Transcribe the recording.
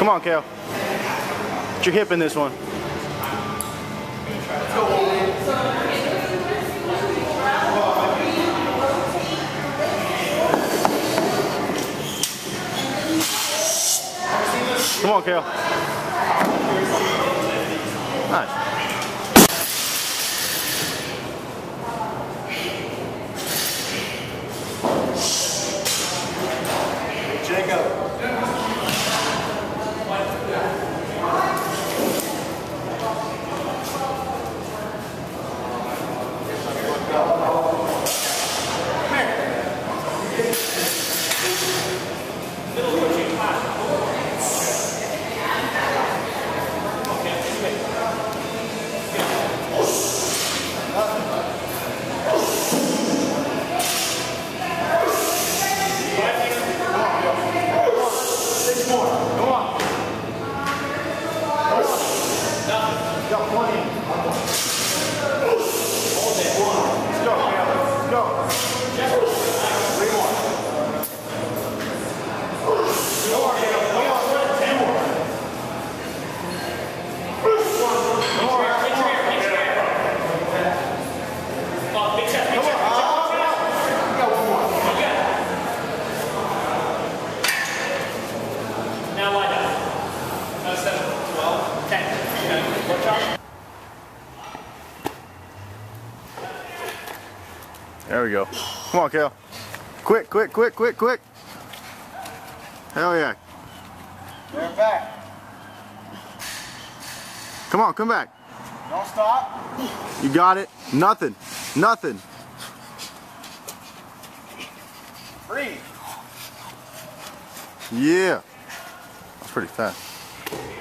Come on, Kale. Get your hip in this one. Come on, Kale. Nice. There we go. Come on, Kale. Quick, quick, quick, quick, quick. Hell yeah. They're back. Come on, come back. Don't stop. You got it. Nothing. Nothing. Breathe. Yeah. That's pretty fast.